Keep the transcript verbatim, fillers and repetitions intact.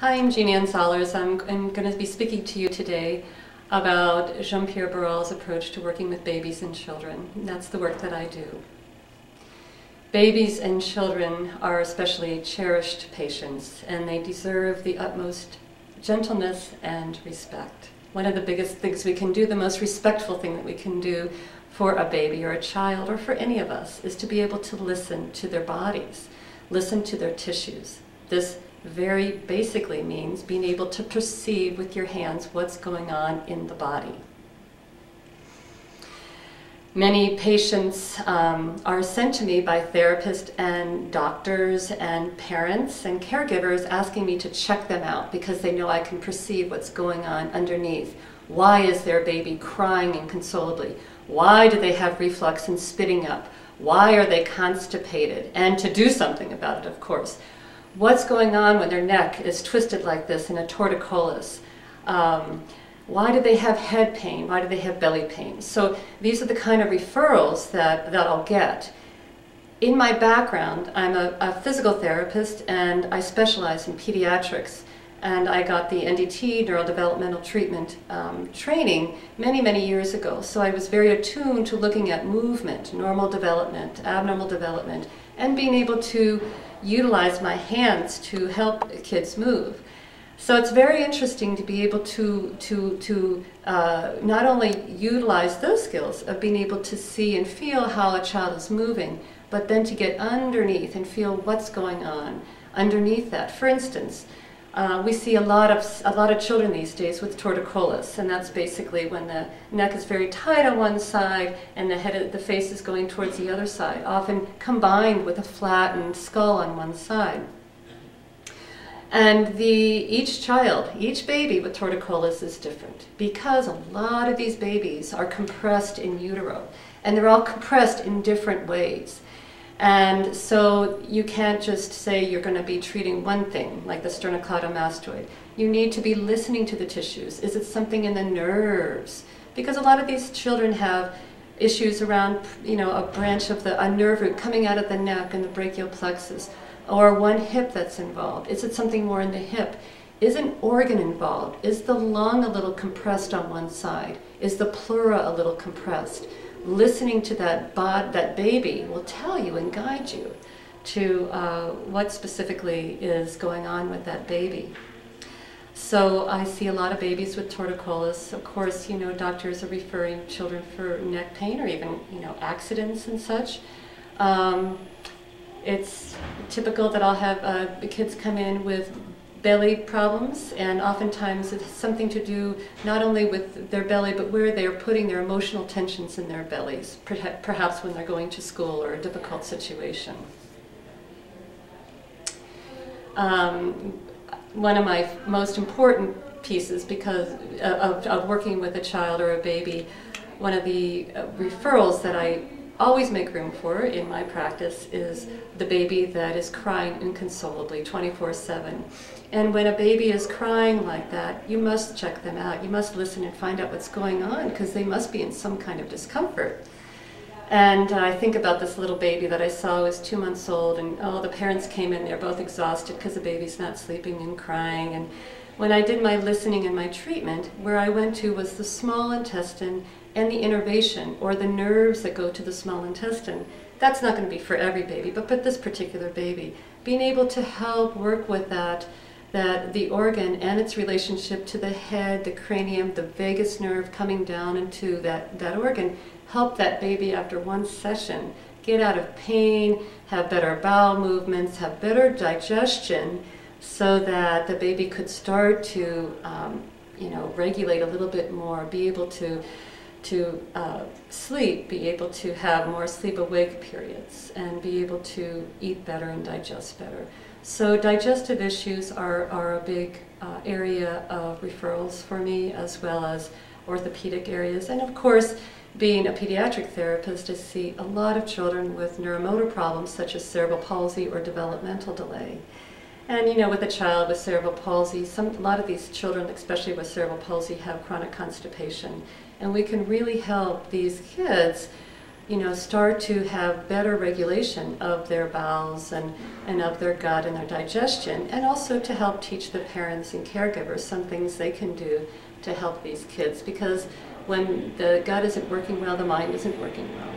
Hi, I'm Jean Ann Zollars. I'm, I'm going to be speaking to you today about Jean-Pierre Barral's approach to working with babies and children. That's the work that I do. Babies and children are especially cherished patients, and they deserve the utmost gentleness and respect. One of the biggest things we can do, the most respectful thing that we can do for a baby or a child, or for any of us, is to be able to listen to their bodies, listen to their tissues. This very basically means being able to perceive with your hands what's going on in the body. Many patients um, are sent to me by therapists and doctors and parents and caregivers asking me to check them out because they know I can perceive what's going on underneath. Why is their baby crying inconsolably? Why do they have reflux and spitting up? Why are they constipated? And to do something about it, of course. What's going on when their neck is twisted like this in a torticollis? Um, why do they have head pain? Why do they have belly pain? So these are the kind of referrals that, that I'll get. In my background, I'm a, a physical therapist, and I specialize in pediatrics. And I got the N D T, NeuroDevelopmental Treatment, um, training many, many years ago. So I was very attuned to looking at movement, normal development, abnormal development, and being able to utilize my hands to help kids move. So it's very interesting to be able to, to, to uh, not only utilize those skills of being able to see and feel how a child is moving, but then to get underneath and feel what's going on underneath that. For instance, Uh, we see a lot of a lot of children these days with torticollis, and that's basically when the neck is very tight on one side and the head, the face is going towards the other side, often combined with a flattened skull on one side. And the each child, each baby with torticollis is different because a lot of these babies are compressed in utero, and they're all compressed in different ways. And so you can't just say you're going to be treating one thing, like the sternocleidomastoid. You need to be listening to the tissues. Is it something in the nerves? Because a lot of these children have issues around, you know, a branch of the a nerve root coming out of the neck and the brachial plexus, or one hip that's involved. Is it something more in the hip? Is an organ involved? Is the lung a little compressed on one side? Is the pleura a little compressed? Listening to that bod, that baby will tell you and guide you to uh, what specifically is going on with that baby. So I see a lot of babies with torticollis. Of course, you know, doctors are referring children for neck pain or even, you know, accidents and such. Um, it's typical that I'll have uh, kids come in with belly problems, and oftentimes it's something to do not only with their belly but where they're putting their emotional tensions in their bellies, perhaps when they're going to school or a difficult situation. Um, one of my most important pieces because of, of working with a child or a baby, one of the referrals that I always make room for in my practice is the baby that is crying inconsolably twenty-four seven. And when a baby is crying like that, you must check them out. You must listen and find out what's going on because they must be in some kind of discomfort. And uh, I think about this little baby that I saw was two months old, and oh, the parents came in, they're both exhausted because the baby's not sleeping and crying. And when I did my listening and my treatment, where I went to was the small intestine and the innervation, or the nerves that go to the small intestine. That's not going to be for every baby, but for this particular baby, being able to help work with that, that the organ and its relationship to the head, the cranium, the vagus nerve coming down into that, that organ, help that baby after one session get out of pain, have better bowel movements, have better digestion, so that the baby could start to, um, you know, regulate a little bit more, be able to, to uh, sleep, be able to have more sleep-awake periods, and be able to eat better and digest better. So digestive issues are, are a big uh, area of referrals for me, as well as orthopedic areas. And of course, being a pediatric therapist, I see a lot of children with neuromotor problems, such as cerebral palsy or developmental delay. And you know, with a child with cerebral palsy, some, a lot of these children, especially with cerebral palsy, have chronic constipation. And we can really help these kids you know, start to have better regulation of their bowels and, and of their gut and their digestion, and also to help teach the parents and caregivers some things they can do to help these kids, because when the gut isn't working well, the mind isn't working well.